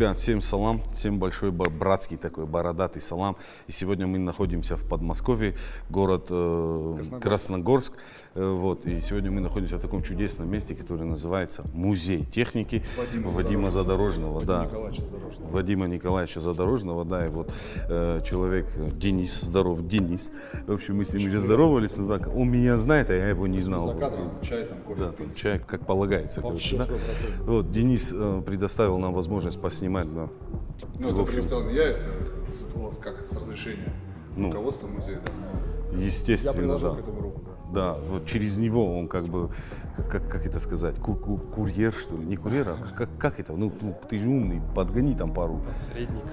Ребят, всем салам, всем большой братский такой бородатый салам. И сегодня мы находимся в Подмосковье, город Красногорск. Вот, и сегодня мы находимся в таком чудесном месте, которое называется Музей техники Вадима Задорожного. Вадима Николаевича Задорожного, да, и вот человек Денис, здоров, Денис. В общем, мы с ним уже здоровались, но так, он меня знает, а я его не знал. За кадром чай там кофе. Да, там чай, как полагается. Вообще, короче, да? Вот, Денис предоставил нам возможность поснимать. Да. Ну, в общем, я это как с разрешения руководства музея. Естественно, я приложил к этому руку. Да, вот через него он как бы, как это сказать, курьер, что ли? Не курьер, а как это? Ну, ты же умный, подгони там пару.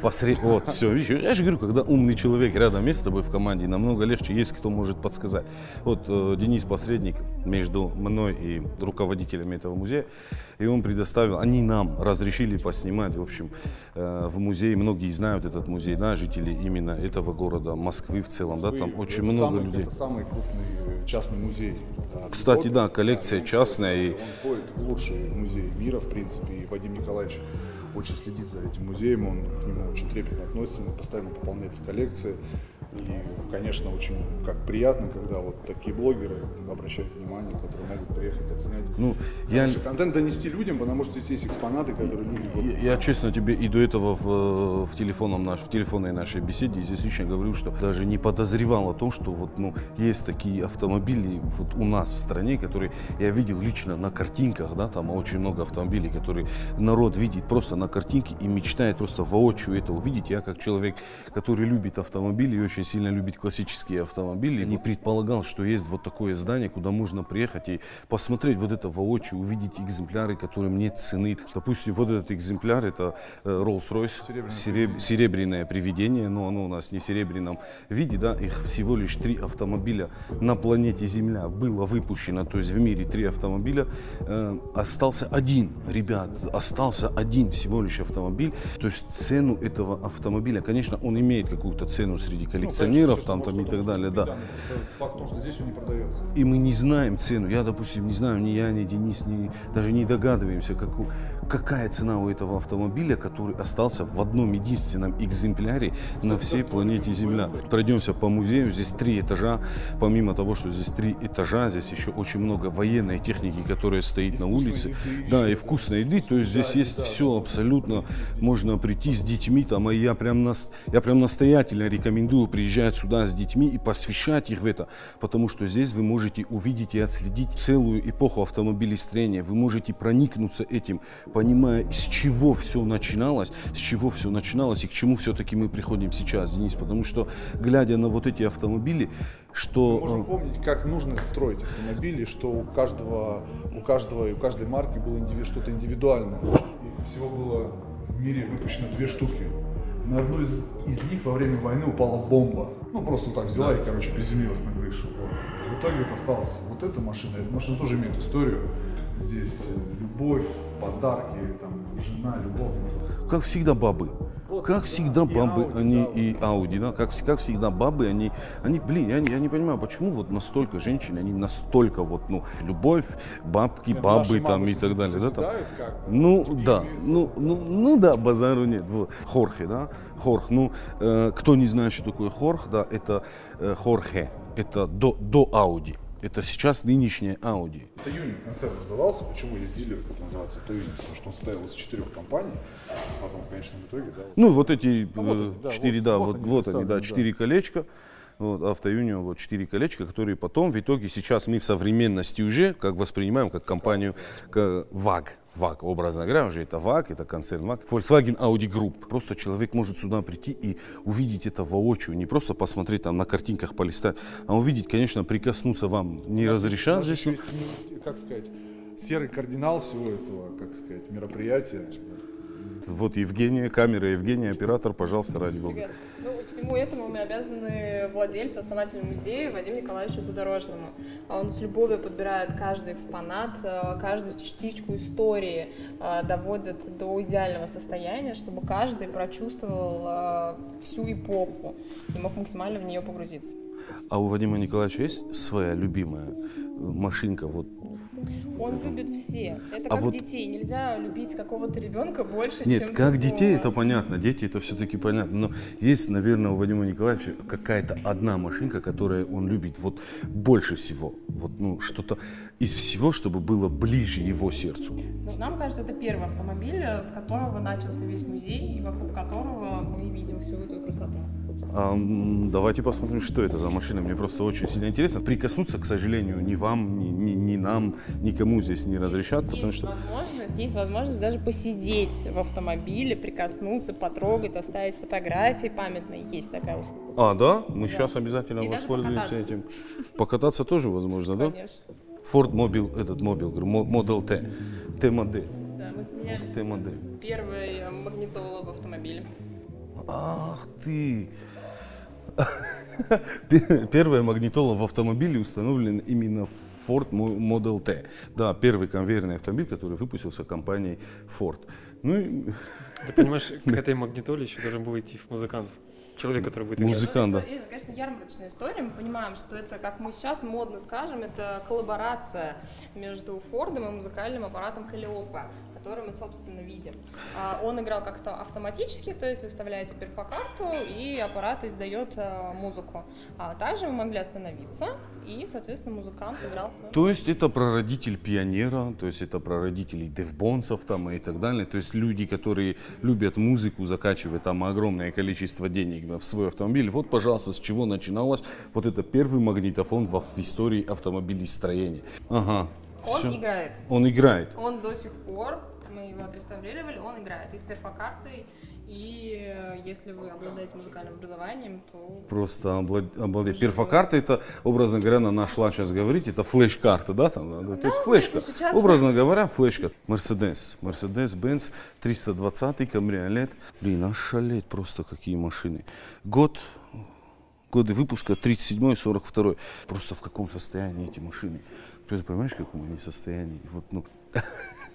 Посредник. Вот, все, видишь, я же говорю, когда умный человек рядом с тобой в команде, намного легче, есть кто может подсказать. Вот Денис посредник между мной и руководителями этого музея, и он предоставил, они нам разрешили поснимать, в общем, в музее. Многие знают этот музей, да, жители именно этого города, Москвы в целом, да, там очень много людей. Это самый крупный частный музей. Кстати, да, коллекция частная. И... Он входит в лучшие музеи мира, в принципе, и Вадим Николаевич очень следит за этим музеем, он к нему очень трепетно относится, постоянно пополняется коллекция. И, конечно, очень как приятно, когда вот такие блогеры обращают внимание, которые могут приехать оценять. Ну, контент донести людям, потому что здесь есть экспонаты, которые люди... Я честно тебе и до этого в телефонной нашей беседе здесь лично говорю, что даже не подозревал о том, что вот, ну, есть такие автомобили вот у нас в стране, которые я видел лично на картинках, да, там очень много автомобилей, которые народ видит просто на картинке и мечтает просто воочию это увидеть. Я как человек, который любит автомобили и очень сильно любит классические автомобили, не предполагал, что есть вот такое здание, куда можно приехать и посмотреть вот это воочию, увидеть экземпляры, которым нет цены. Допустим, вот этот экземпляр, это Rolls-Royce, серебряное привидение, но оно у нас не в серебряном виде, да, их всего лишь 3 автомобиля на планете Земля было выпущено, то есть в мире 3 автомобиля, остался один, ребят, остался один всего лишь автомобиль, то есть цену этого автомобиля, конечно, он имеет какую-то цену среди коллекционеров, ну, конечно, там и так далее, да. Факт, что здесь он не продается. И мы не знаем цену. Я, допустим, не знаю, ни я, ни Денис, даже не догадываемся, какая цена у этого автомобиля, который остался в одном единственном экземпляре на всей планете Земля. Пройдемся по музею. Здесь 3 этажа. Помимо того, что здесь 3 этажа, здесь еще очень много военной техники, которая стоит на улице. Да, и вкусной еды. То есть здесь есть все абсолютно. Можно прийти с детьми. Там, и я прям настоятельно рекомендую приезжать сюда с детьми и посвящать их в это, потому что здесь вы можете увидеть и отследить целую эпоху автомобилестроения, вы можете проникнуться этим, понимая, с чего все начиналось и к чему все-таки мы приходим сейчас, Денис, потому что, глядя на вот эти автомобили, что... Можно помнить, как нужно строить автомобили, что у каждой марки было что-то индивидуальное. И всего было в мире выпущено 2 штуки. На одной из них во время войны упала бомба. Ну, просто так взяла и, короче, приземлилась на крышу. Вот. В итоге вот осталась вот эта машина. Эта машина тоже имеет историю. Здесь любовь, подарки, там, жена, любовница. Как всегда, бабы. Вот, как всегда, бабы, Audi, они и Audi, да, как всегда, бабы, они блин, я не понимаю, почему вот настолько женщин, они настолько вот, ну, любовь, бабки, бабы там и так далее, да, там. Ну, да, ну, да, базару нет, вот. Хорхе, да, Хорх, ну, кто не знает, что такое Хорх, да, это Хорхе, это до Audi. Это сейчас нынешняя Audi. Это Юнит концерт назывался, почему ездили в называется это Юнит, потому что он состоял из 4 компаний, а потом в конечном итоге... Да, вот. Ну, вот эти 4, да, вот они, да, 4 колечка. Вот, Автоюнион, вот 4 колечка, которые потом, в итоге, сейчас мы в современности уже, как воспринимаем, как компанию ВАГ. ВАГ, образно говоря, уже это ВАГ, это концерн ВАГ. Volkswagen Audi Group. Просто человек может сюда прийти и увидеть это воочию, не просто посмотреть там на картинках, полистать, а увидеть, конечно, прикоснуться вам не разрешат здесь. Как сказать, серый кардинал всего этого, как сказать, мероприятия. Вот Евгения, камера Евгения, оператор, пожалуйста, ради бога. Привет. Ну, всему этому мы обязаны владельцу, основателю музея Вадиму Николаевичу Задорожному. Он с любовью подбирает каждый экспонат, каждую частичку истории доводит до идеального состояния, чтобы каждый прочувствовал всю эпоху и мог максимально в нее погрузиться. А у Вадима Николаевича есть своя любимая машинка? Вот. Он любит все. Это как вот... детей. Нельзя любить какого-то ребенка больше, нет, чем... Нет, как другого. Детей это понятно, дети это все-таки понятно. Но есть, наверное, у Вадима Николаевича какая-то одна машинка, которую он любит вот больше всего. Вот, ну, что-то из всего, чтобы было ближе его сердцу. Ну, нам кажется, это первый автомобиль, с которого начался весь музей и вокруг которого мы видим всю эту красоту. Давайте посмотрим, что это за машина. Мне просто очень сильно интересно. Прикоснуться, к сожалению, ни вам, ни нам, никому здесь не разрешат, потому что... Есть возможность даже посидеть в автомобиле, прикоснуться, потрогать, оставить фотографии памятные. Есть такая услуга. А, да? Мы сейчас обязательно воспользуемся этим. Покататься тоже возможно, да? Конечно. Ford Model T. T-модель. Да, мы сменялись. Первый магнитола в автомобиле. Ах ты! Первая магнитола в автомобиле установлена именно в Ford Model T. Да, первый конвейерный автомобиль, который выпустился компанией Ford. Ну и... Ты понимаешь, к этой магнитоле еще должен был идти музыкант. Человек, который будет играть. Музыкант, да. Это, конечно, ярмарочная история. Мы понимаем, что это, как мы сейчас модно скажем, это коллаборация между Фордом и музыкальным аппаратом Калиопа, который мы, собственно, видим. Он играл как-то автоматически, то есть выставляете перфокарту, и аппарат издает музыку. А также вы могли остановиться, и, соответственно, музыкант играл. То есть это прародитель пионера, то есть это прародители девбонцев там и так далее. То есть люди, которые любят музыку, закачивая там огромное количество денег в свой автомобиль. Вот, пожалуйста, с чего начиналось вот это первый магнитофон в истории автомобилестроения. Ага. Он все. Играет. Он играет. Он до сих пор, мы его отреставрировали, он играет и с перфокартой, и если вы обладаете музыкальным образованием, то... Просто обладает. Перфокарта, это, образно говоря, она нашла, сейчас говорить, это флеш-карта, да? Там, да, то есть флешка, сейчас... образно говоря, флешка. Mercedes-Benz 320 кабриолет. Блин, аж шалеть просто, какие машины. Год... Годы выпуска 37 и 42. Просто в каком состоянии эти машины? Ты понимаешь, в каком они состоянии? Вот, ну,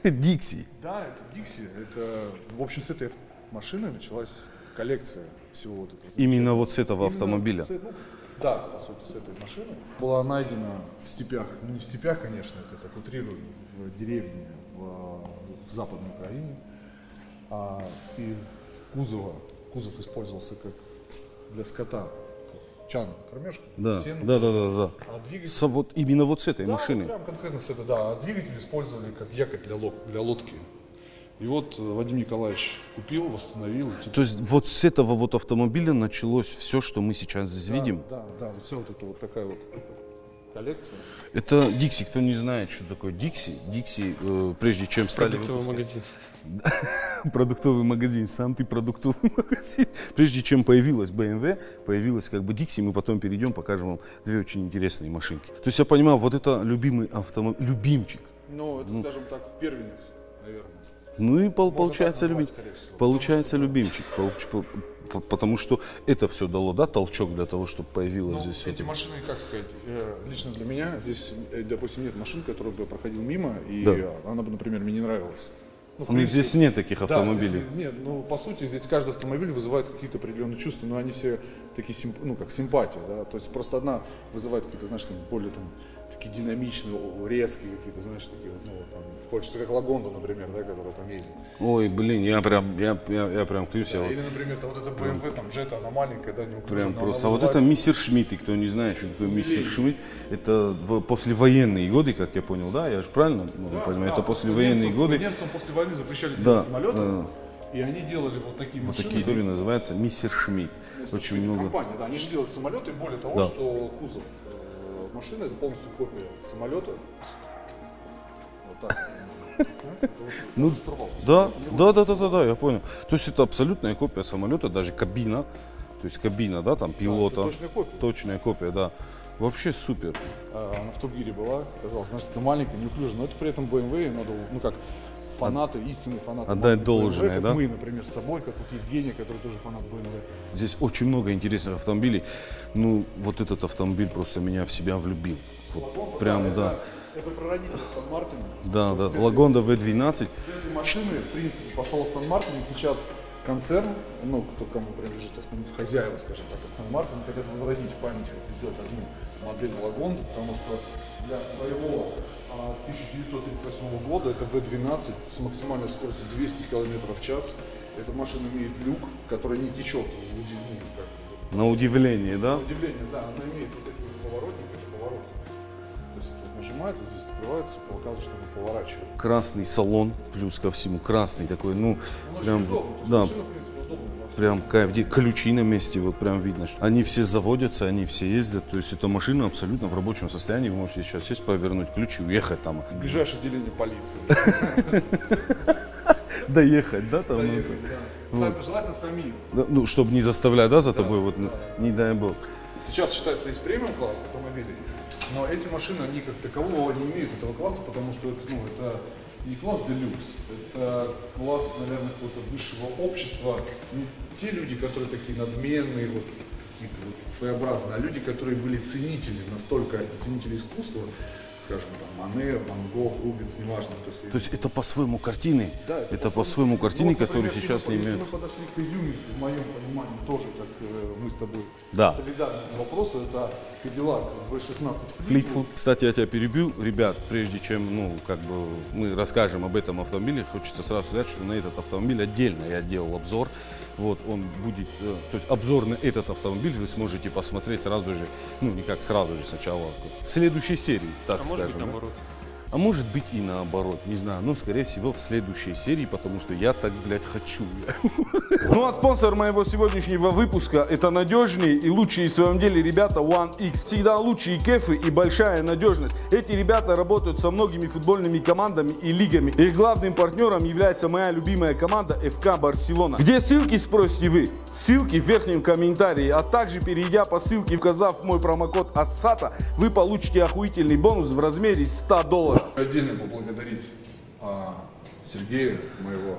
Dixi. Да, это Dixi. Это, в общем, с этой машины началась коллекция всего вот этого. Именно вот с этого автомобиля? Да, по сути, с этой машины. Была найдена в степях, ну не в степях, конечно, это так утрирую, в деревне в Западной Украине. А из кузова, кузов использовался как для скота. Чан, кормежку, да, сену, да. А двигатель... вот, именно вот с этой машины. Прям конкретно с этой, да. А двигатель использовали как якорь для лодки. И вот Вадим Николаевич купил, восстановил. То есть вот с этого вот автомобиля началось все, что мы сейчас здесь видим? Да, вот все вот это вот такая вот коллекция. Это Dixi, кто не знает, что такое Dixi. Dixi, прежде чем стали продуктовый магазин. Продуктовый магазин, сам ты продуктовый магазин. Прежде чем появилась BMW, появилась как бы Dixi, мы потом перейдем, покажем вам две очень интересные машинки. То есть я понимаю, вот это любимый автомобиль, любимчик. Ну, это, скажем так, первенец, наверное. Ну и получается любимчик. Потому что это все дало, да, толчок для того, чтобы появилось, ну, здесь... Эти машины, как сказать, лично для меня, здесь, допустим, нет машин, которые бы проходил мимо, и да, она бы, например, мне не нравилась. Ну, принципе, здесь нет таких автомобилей. Да, здесь, нет, ну, по сути, здесь каждый автомобиль вызывает какие-то определенные чувства, но они все такие, ну, как симпатия, да, то есть просто одна вызывает какие-то, знаешь, более там... такие динамичные, резкие какие-то, знаешь, такие, ну, там, хочется как Лагонда, например, да, которая там ездит. Ой, блин, я прям клюсь. Да, или, вот, например, вот эта BMW, там, Jetta, она маленькая, да, не укружена. Прям просто, а вот это Мессершмитт, и кто не знает, что такое Мессершмитт, это послевоенные годы, как я понял, да, я же правильно понимаю, это послевоенные годы. Немцам после войны запрещали делать самолеты, и они делали вот такие машины. Такие, которые называются Мессершмитт. Очень много. Компания, да, они же делают самолеты, более того, что кузов машина — это полностью копия самолета. Вот так. Ну, да, я понял. То есть это абсолютная копия самолета, даже кабина. То есть кабина, да, там пилота. Точная копия, да. Вообще супер. Она в Тургире была, казалось, значит, это маленькая, неуклюжая, но это при этом BMW, надо, ну как, фанаты, истинные фанаты. Отдать должное, да? Мы, например, с тобой, как вот Евгений, который тоже фанат BMW. Здесь очень много интересных автомобилей. Ну, вот этот автомобиль просто меня в себя влюбил. Вот, прям, да. Это прародитель Aston Martin. Да, Lagonda V12. С этой машины, в принципе, пошел Aston Martin, и сейчас концерн, ну, кто кому принадлежит, основные хозяева, скажем так, Aston Martin, хотят возродить в память, хотят сделать одну модель Lagonda, потому что для своего 1938 года это V12 с максимальной скоростью 200 км в час. Эта машина имеет люк, который не течет. На удивление, да? На удивление, да. Она имеет вот такие поворотники, это поворотник. То есть это нажимается, здесь открывается, показывает, чтобы поворачивать. Красный салон, плюс ко всему красный такой, ну, прям, да, машина, в принципе, удобная, прям кайф. Ключи на месте, вот прям видно, что они все заводятся, они все ездят. То есть эта машина абсолютно в рабочем состоянии. Вы можете сейчас сесть, повернуть ключи, уехать там. Ближайшее отделение полиции. Доехать, да, там? Доехать, да. Вот. Желательно сами. Да, ну, чтобы не заставлять, да, за тобой, да, вот, да. Не дай бог. Сейчас считается из премиум-класса автомобилей, но эти машины, они как такового не имеют этого класса, потому что это, ну, это не класс делюкс, это класс, наверное, какого-то высшего общества. Не те люди, которые такие надменные, вот, какие-то вот своеобразные, а люди, которые были ценители, настолько ценители искусства, скажем, там, Мане, Ван Гог, Рубенс, неважно. То есть это по-своему картины? Да, это по-своему картины, ну, вот, которые сейчас не имеют. Мы подошли к изюме, в моем понимании, тоже, как мы с тобой, да, солидарны к вопросу, это Cadillac V16 Fleetwood. Кстати, я тебя перебью, ребят, прежде чем, ну, как бы мы расскажем об этом автомобиле, хочется сразу сказать, что на этот автомобиль отдельно я делал обзор. Вот он будет, то есть обзор на этот автомобиль вы сможете посмотреть сразу же, ну, не как сразу же, сначала в следующей серии, так а скажем. Может быть, наоборот. А может быть и наоборот, не знаю, но скорее всего в следующей серии, потому что я так, блядь, хочу. Ну а спонсор моего сегодняшнего выпуска — это надежные и лучшие в своем деле ребята One X. Всегда лучшие кефы и большая надежность. Эти ребята работают со многими футбольными командами и лигами. Их главным партнером является моя любимая команда ФК Барселона. Где ссылки, спросите вы? Ссылки в верхнем комментарии, а также перейдя по ссылке, указав мой промокод ASATA, вы получите охуительный бонус в размере $100. Отдельно поблагодарить Сергея, моего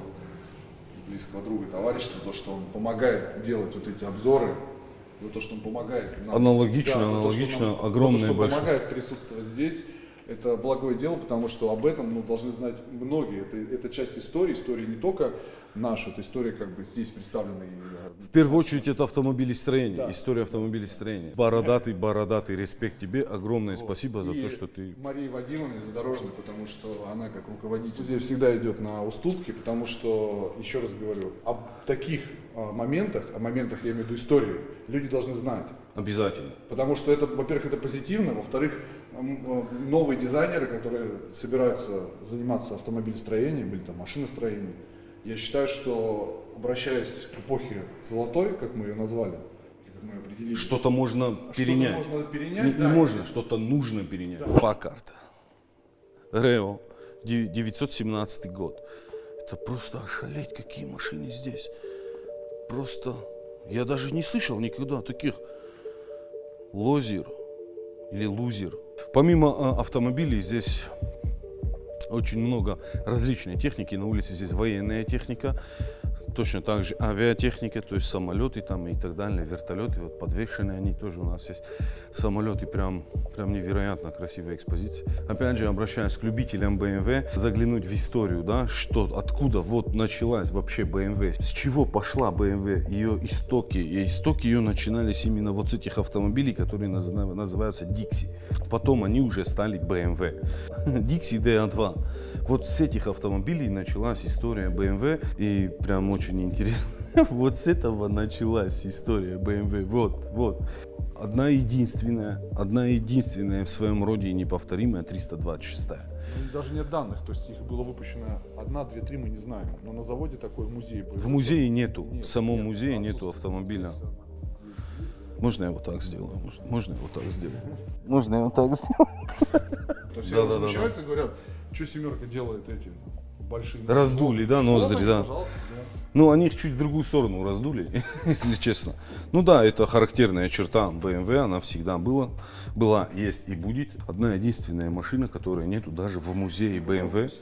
близкого друга и товарища, за то, что он помогает делать вот эти обзоры, за то, что он помогает нам. Аналогично, да, аналогично, огромное большое. Помогает присутствовать здесь. Это благое дело, потому что об этом, ну, должны знать многие. Это часть истории, истории не только наша, это история, как бы, здесь представлена. В первую очередь это автомобилестроение, да, история автомобилестроения. Бородатый, респект тебе, огромное вот спасибо за то, что ты... Марии Вадимовне Задорожной, потому что она, как руководитель, здесь всегда идет на уступки, потому что, еще раз говорю, об таких моментах, о моментах, я имею в виду историю, люди должны знать. Обязательно. Потому что это, во-первых, это позитивно, во-вторых, новые дизайнеры, которые собираются заниматься автомобилестроением или там машиностроением, я считаю, что, обращаясь к эпохе золотой, как мы ее назвали, как мы определили, что-то можно перенять. Что-то можно перенять, не, да, не можно, что-то нужно перенять. Да. Паккард. Рео, 917 год. Это просто ошалеть, какие машины здесь. Просто я даже не слышал никогда таких. Лозер или лузер. Помимо автомобилей здесь очень много различной техники. На улице здесь военная техника, точно так же авиатехника, то есть самолеты там и так далее, вертолеты, вот подвешенные они тоже у нас есть. Самолеты прям невероятно красивая экспозиция. Опять же, обращаюсь к любителям BMW, заглянуть в историю, да, что, откуда вот началась вообще BMW, с чего пошла BMW, ее истоки. И истоки ее начинались именно вот с этих автомобилей, которые называются Dixi. Потом они уже стали BMW. Dixi DA2. Вот с этих автомобилей началась история BMW, и прям очень интересно. Вот с этого началась история BMW. Вот. Одна единственная в своем роде и неповторимая 326. Даже нет данных, то есть их было выпущено 1, 2, 3, мы не знаем. Но на заводе такой музей был. В музее нету, нет, в самом нет, музее нету автомобиля. Можно я вот так сделаю? Можно я вот так сделаю? Можно я вот так сделаю? Все возмущаются и говорят, что семерка делает эти большие... Раздули, да, ноздри, да. Ну, они их чуть в другую сторону раздули, если честно. Ну да, это характерная черта BMW, она всегда была, есть и будет. Одна единственная машина, которой нету даже в музее BMW.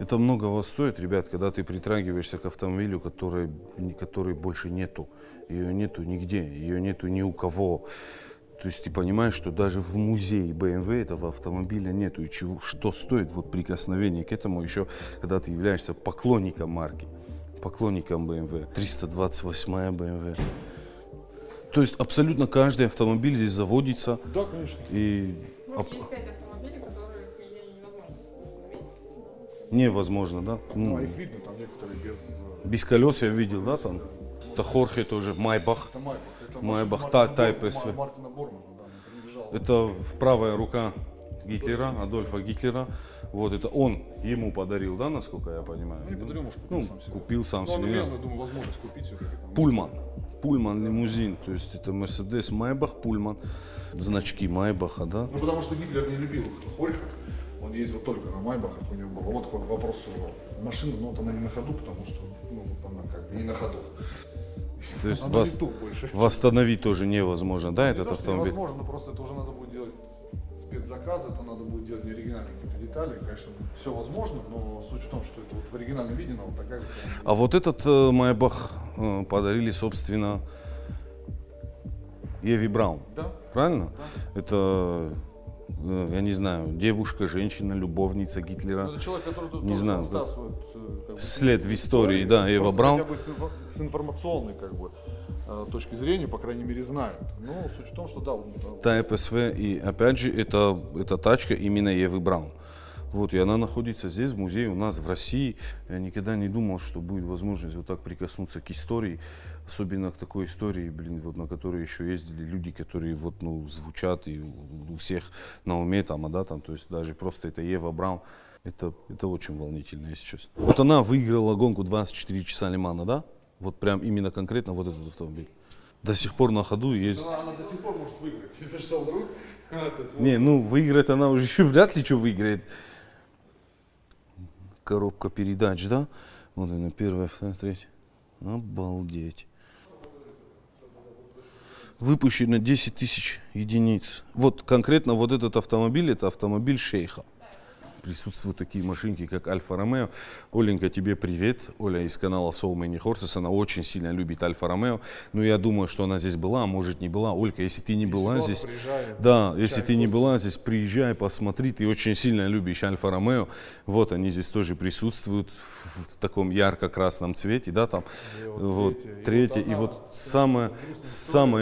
Это многого стоит, ребят, когда ты притрагиваешься к автомобилю, который больше нету. Ее нету нигде, ее нету ни у кого. То есть ты понимаешь, что даже в музее BMW этого автомобиля нету. И чего, что стоит вот прикосновение к этому еще, когда ты являешься поклонником марки, поклонником BMW. 328-я BMW. То есть абсолютно каждый автомобиль здесь заводится. Да, конечно. И... Может, есть 5 автомобилей, которые, к сожалению, невозможно установить? Невозможно, да? Ну, а их видно, там некоторые без... Без колес я видел, да, там? Это Хорхе тоже, Maybach. Maybach, Type SV. Это правая рука Гитлера, Адольфа Гитлера. Вот это он ему подарил, да, насколько я понимаю? Ну, не подарил, может, купил сам себе. Купил сам себе. Я думаю, возможность купить все-таки. Пульман. Пульман, лимузин, то есть это Mercedes, Maybach, Пульман, значки Майбаха, да? Ну, потому что Гитлер не любил Хорьха, он ездил только на Майбахах, у него был вот такой вопрос машины, но вот она не на ходу, потому что, ну, она как бы не на ходу. То есть восстановить тоже невозможно, да, этот автомобиль? Невозможно, просто это уже надо будет делать спецзаказы, это надо будет делать неоригинальные какие-то детали, конечно, все возможно, но суть в том, что это вот в оригинальном виде, вот такая же. А вот этот Maybach подарили, собственно, Еве Браун, да. Правильно? Да. Это, я не знаю, девушка, женщина, любовница Гитлера. Это человек, который не знаю, да. Как бы, след в истории, да, Ева Браун. Хотя бы с информационной, как бы, точки зрения, по крайней мере, знают. Но суть в том, что да. Type SV, и опять же, это тачка именно Евы Браун. Вот, и она находится здесь, в музее у нас в России. Я никогда не думал, что будет возможность вот так прикоснуться к истории, особенно к такой истории, блин, вот на которой еще ездили люди, которые вот, ну, звучат и у всех на уме там, а да, там, то есть даже просто это Ева Браун. Это очень волнительно, если честно. Вот она выиграла гонку 24 часа Лимана, да? Вот прям именно конкретно вот этот автомобиль. До сих пор на ходу есть. Она до сих пор может выиграть, если что, вдруг. Не, ну выиграет она уже еще вряд ли что выиграет. Коробка передач, да? Вот она, первая, вторая, третья. Обалдеть. Выпущено 10 тысяч единиц. Вот конкретно вот этот автомобиль, это автомобиль шейха. Присутствуют такие машинки, как Alfa Romeo. Оленька, тебе привет. Оля из канала So Many Horses, она очень сильно любит Alfa Romeo. Но я думаю, что она здесь была, а может не была. Олька, если ты не была здесь, да, если ты не была здесь, приезжай, посмотри. Ты очень сильно любишь Alfa Romeo. Вот они здесь тоже присутствуют в таком ярко-красном цвете, да, там. Вот третье. И вот самое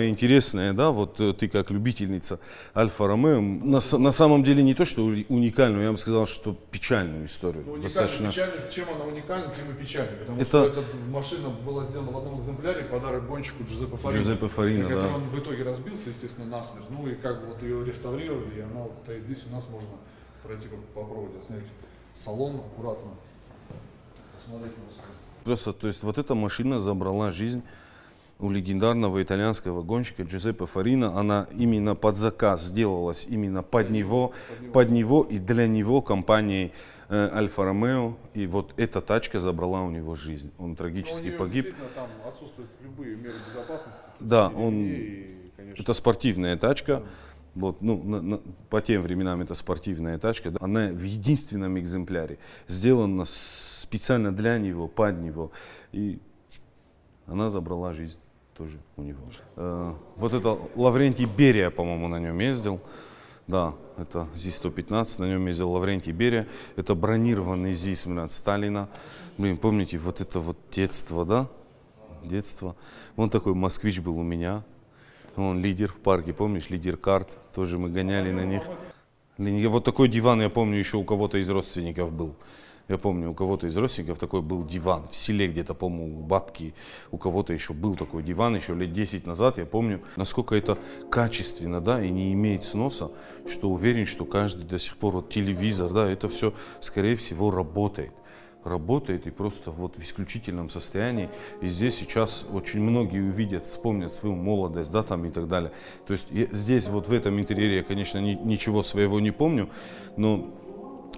интересное, да, вот ты как любительница Alfa Romeo, на самом деле не то, что уникальную, я вам сказал, что печальную историю. Ну, достаточно... печальную, чем она уникальна, тем и печальна. Потому что эта машина была сделана в одном экземпляре, подарок гонщику Джузеппе Фарина. Джузеппе Фарина, да. Он в итоге разбился, естественно, насмерть. Ну и как бы вот ее реставрировали, и она вот стоит здесь. У нас можно пройти по проводу, снять салон аккуратно. Посмотреть просто. Просто, то есть вот эта машина забрала жизнь у легендарного итальянского гонщика Джузеппе Фарина. Она именно под заказ сделалась, именно под него и для него компанией Альфа Ромео. И вот эта тачка забрала у него жизнь. Он трагически погиб. Там отсутствуют любые меры безопасности. Да, это спортивная тачка. Да. Вот, ну, по тем временам это спортивная тачка, да? Она в единственном экземпляре сделана специально для него, под него. И она забрала жизнь тоже у него. Вот это Лаврентий Берия, по-моему, на нем ездил. Да, это ЗИС-115, на нем ездил Лаврентий Берия. Это бронированный ЗИС от Сталина. Блин, помните, вот это вот детство, да? Детство. Вон такой москвич был у меня. Он лидер в парке, помнишь, лидер карт. Тоже мы гоняли на них. Вот такой диван, я помню, еще у кого-то из родственников был. Я помню, у кого-то из родственников такой был диван. В селе где-то, по-моему, у бабки, у кого-то еще был такой диван, еще лет 10 назад. Я помню, насколько это качественно, да, и не имеет сноса, что уверен, что каждый до сих пор, вот телевизор, да, это все, скорее всего, работает. Работает и просто вот в исключительном состоянии. И здесь сейчас очень многие увидят, вспомнят свою молодость, да, там и так далее. То есть здесь вот в этом интерьере я, конечно, ничего своего не помню, но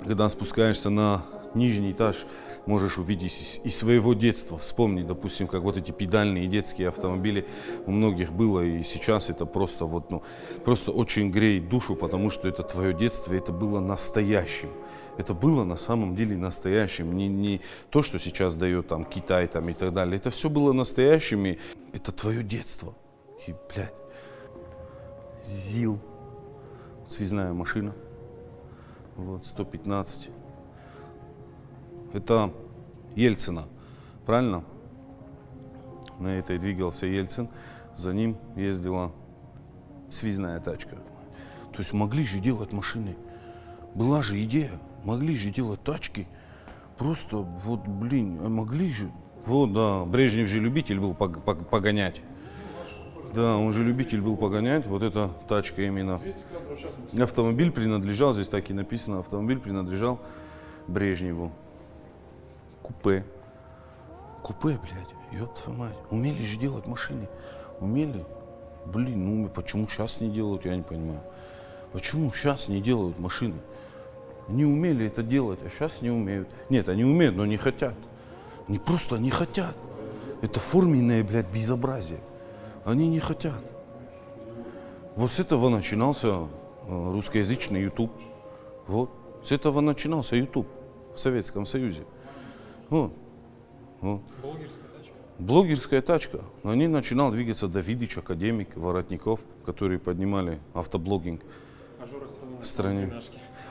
когда спускаешься на нижний этаж, можешь увидеть и своего детства, вспомнить, допустим, как вот эти педальные детские автомобили у многих было, и сейчас это просто вот, ну, просто очень греет душу, потому что это твое детство, это было настоящим. Это было на самом деле настоящим, не то, что сейчас дает там Китай там и так далее, это все было настоящим, и это твое детство. И, блядь, ЗИЛ, связная машина, вот, 115. Это Ельцина, правильно? На этой двигался Ельцин, за ним ездила связная тачка. То есть могли же делать машины, была же идея, могли же делать тачки, просто вот, блин, могли же. Вот, да, Брежнев же любитель был погонять. Да, он же любитель был погонять, вот эта тачка именно. Автомобиль принадлежал, здесь так и написано, автомобиль принадлежал Брежневу. Купе. Купе, блядь, ёб твою мать. Умели же делать машины, умели. Блин, ну почему сейчас не делают, я не понимаю. Почему сейчас не делают машины? Не умели это делать, а сейчас не умеют. Нет, они умеют, но не хотят. Они просто не хотят. Это форменное, блядь, безобразие. Они не хотят. Вот с этого начинался русскоязычный YouTube. Вот. С этого начинался YouTube в Советском Союзе. Вот. Вот. Блогерская тачка. Блогерская тачка. На ней начинал двигаться Давидыч, Академик, Воротников, которые поднимали автоблогинг в стране.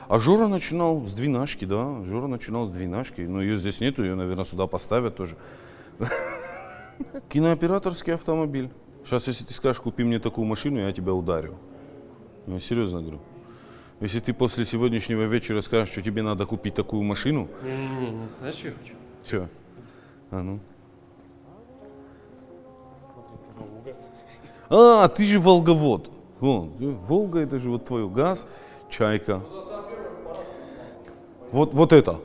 А Жора начинал с двенашки, да. Жора начинал с двенашки. Но ее здесь нету, ее, наверное, сюда поставят тоже. Кинооператорский автомобиль. Сейчас, если ты скажешь, купи мне такую машину, я тебя ударю. Я серьезно говорю. Если ты после сегодняшнего вечера скажешь, что тебе надо купить такую машину... Не-не-не, знаешь, что я хочу? Что? А, ну. А, ты же волговод. Вон, Волга, это же вот твой газ, Чайка. Вот, вот это.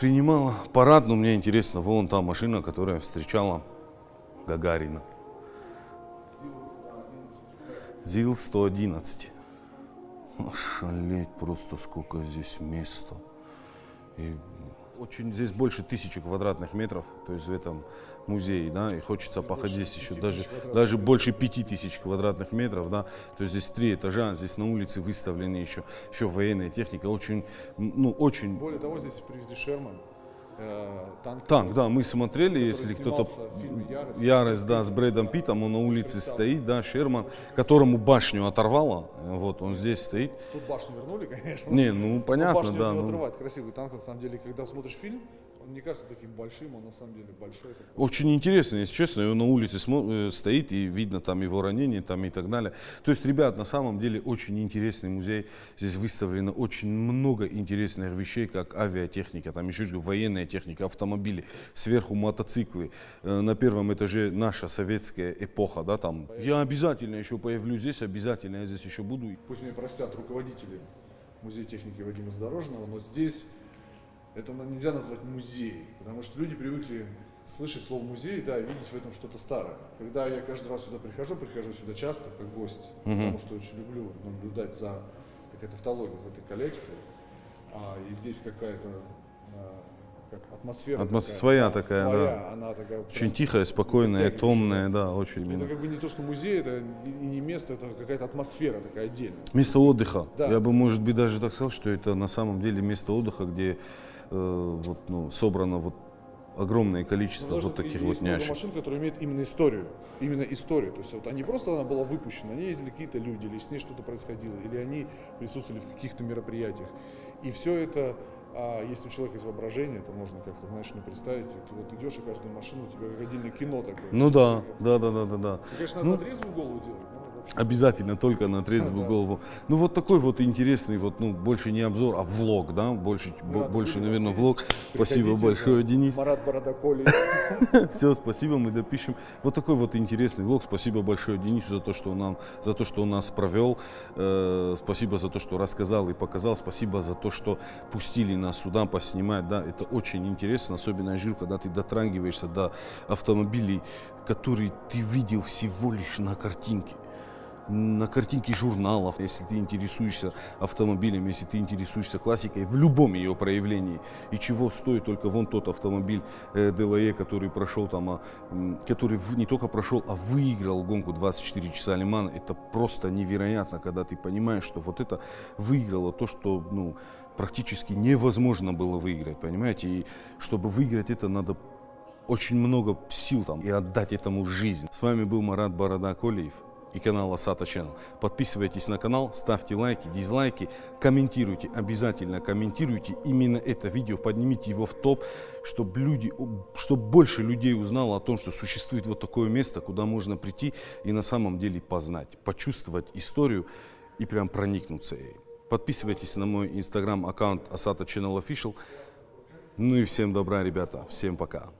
Принимала парад, но мне интересно, вон та машина, которая встречала Гагарина. ЗИЛ-111. Ошалеть просто, сколько здесь места. И очень, здесь больше 1000 квадратных метров, то есть в этом музее, да, и хочется походить еще, даже больше 5000 квадратных метров, да, то есть здесь 3 этажа, здесь на улице выставлены еще военная техника, очень, ну, очень... Более того, здесь привезли Шерман. Танк, да, мы смотрели, если кто-то... Ярость, да, с Брэдом Питтом, он на улице стоит, да, Шерман, которому башню оторвало, вот, он здесь стоит. Тут башню вернули, конечно. Не, ну, понятно, башню, да. Ну... отрывать, красивый танк, на самом деле, когда смотришь фильм, он не кажется таким большим, он на самом деле большой. Очень интересно, если честно, он на улице стоит, и видно там его ранение, там и так далее. То есть, ребят, на самом деле, очень интересный музей. Здесь выставлено очень много интересных вещей, как авиатехника, там еще военная техника, автомобили, сверху мотоциклы. На 1-м этаже наша советская эпоха, да, там. Я обязательно еще появлюсь здесь, обязательно я здесь еще буду. Пусть меня простят руководители Музея техники Вадима Задорожного, но здесь... Это нельзя назвать музей, потому что люди привыкли слышать слово музей, да, и видеть в этом что-то старое. Когда я каждый раз сюда прихожу сюда часто, как гость, потому что очень люблю наблюдать за какой-то автологией, за этой коллекцией. И здесь какая-то атмосфера. Своя такая, да. Она такая очень тихая, спокойная, томная, да, очень. Это как бы не то, что музей, это не место, это какая-то атмосфера такая отдельная. Место отдыха. Да. Я бы, может быть, даже так сказал, что это на самом деле место отдыха, где вот, ну, собрано вот огромное количество, ну, вот таких вот няшек. Машин, которые имеют именно историю. Именно историю. То есть вот они просто, она была выпущена, они ездили какие-то люди, или с ней что-то происходило, или они присутствовали в каких-то мероприятиях. И все это, если у человека есть воображение, то можно как-то, знаешь, ну, представить. Ты вот идешь, и каждая машина у тебя как отдельное кино такое. Ну да, да, да, да, да, да. И, конечно, надо трезвую голову делать. Обязательно, только на трезвую голову. Ну, вот такой вот интересный, вот, ну, больше не обзор, а влог, да, больше наверное, влог. Спасибо большое, Денис. Марат Борода Колеев. Все, спасибо, мы допишем. Вот такой вот интересный влог. Спасибо большое Денису за то, что он нас провел. Спасибо за то, что рассказал и показал. Спасибо за то, что пустили нас сюда поснимать, да. Это очень интересно, особенно, я жил, когда ты дотрагиваешься до автомобилей, которые ты видел всего лишь на картинке. На картинке журналов, если ты интересуешься автомобилем, если ты интересуешься классикой в любом ее проявлении. И чего стоит только вон тот автомобиль DLE, который прошел там, который не только прошел, а выиграл гонку 24 часа Лимана. Это просто невероятно, когда ты понимаешь, что вот это выиграло то, что, ну, практически невозможно было выиграть, понимаете? И чтобы выиграть это, надо очень много сил там и отдать этому жизнь. С вами был Марат Борода Колеев. и канал ASATA Channel. Подписывайтесь на канал, ставьте лайки, дизлайки, комментируйте, обязательно комментируйте именно это видео, поднимите его в топ, чтобы больше людей узнало о том, что существует вот такое место, куда можно прийти и на самом деле познать, почувствовать историю и прям проникнуться ей. Подписывайтесь на мой инстаграм-аккаунт ASATA Channel Official. Ну и всем добра, ребята, всем пока.